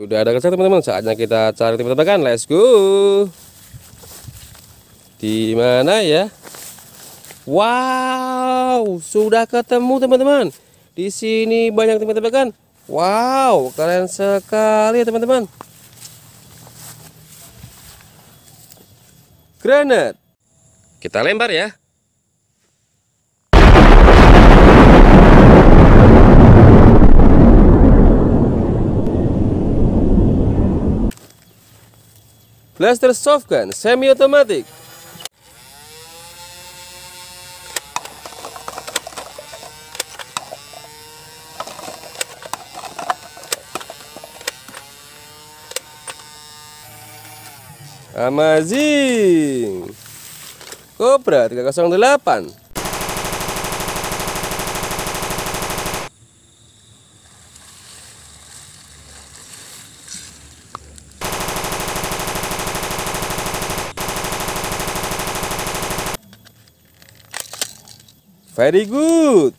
Udah ada kerja teman-teman, saatnya kita cari tembak-tembakan. Let's go. Di mana ya? Wow, sudah ketemu teman-teman. Di sini banyak tembak-tembakan. Wow, keren sekali ya teman-teman. Granat. Kita lempar ya. Blaster softgun semi otomatik. Amazing. Cobra 308. Very good.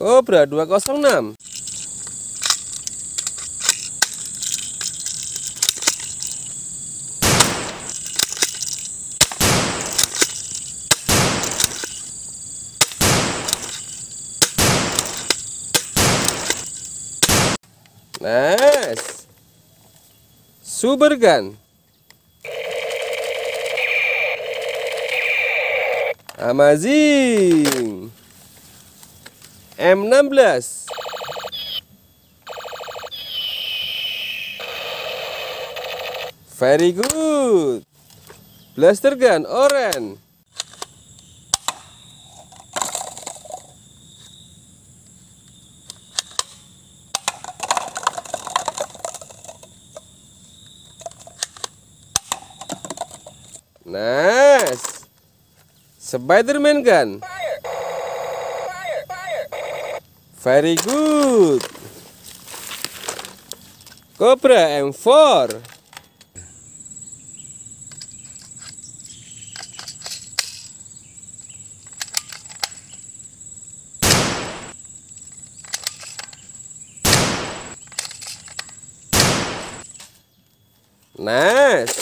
Cobra 206. Nice. Super gun. Amazing. M16. Very good. Blaster gun orange. Nice. Spiderman gun. Very good. Cobra M4. Nice.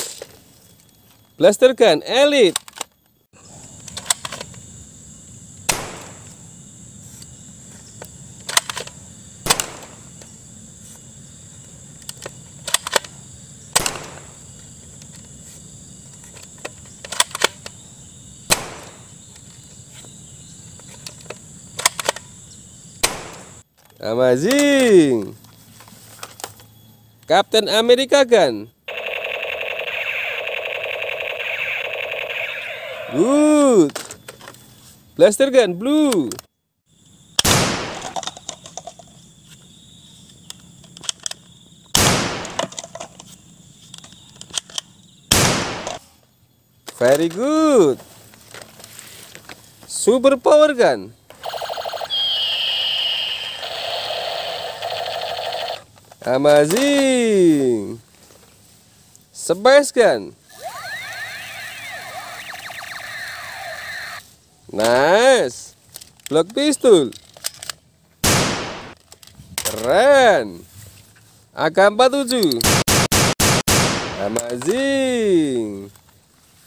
Blaster gun elite. Amazing. Captain America gun. Good. Blaster gun blue. Very good. Super power gun. Amazing. Spice gun. Nice. Glock pistol. Keren. AK-47. Amazing.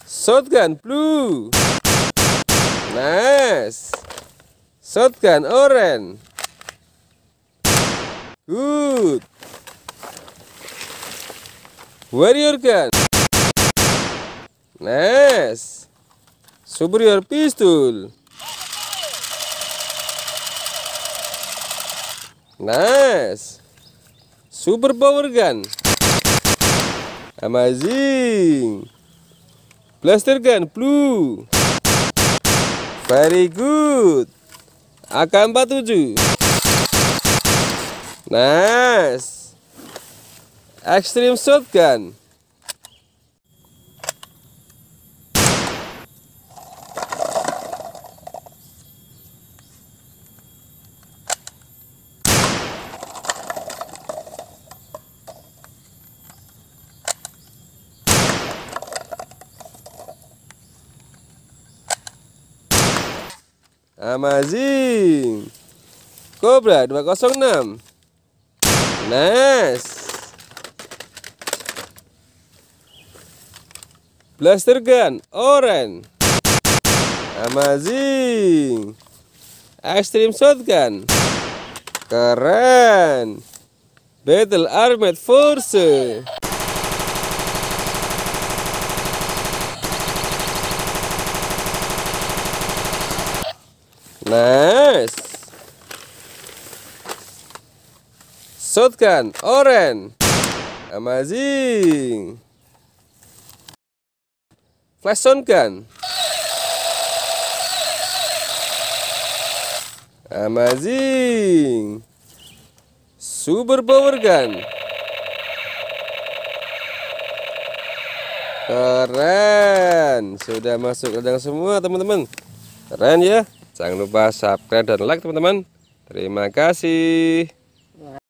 Shotgun blue. Nice. Shotgun orange. Good. Warrior gun. Nice. Superior pistol. Nice. Super power gun. Amazing. Blaster gun blue. Very good. AK-47. Nice. Extreme shotgun. Amazing. Cobra 206. Nice. Blaster gun orange. Amazing. Extreme shotgun. Keren. Battle Armored Force. Nice. Shotgun orange. Amazing. Flash shotgun. Amazing. Super power gun. Keren. Sudah masuk ladang semua teman-teman. Keren ya. Jangan lupa subscribe dan like teman-teman. Terima kasih.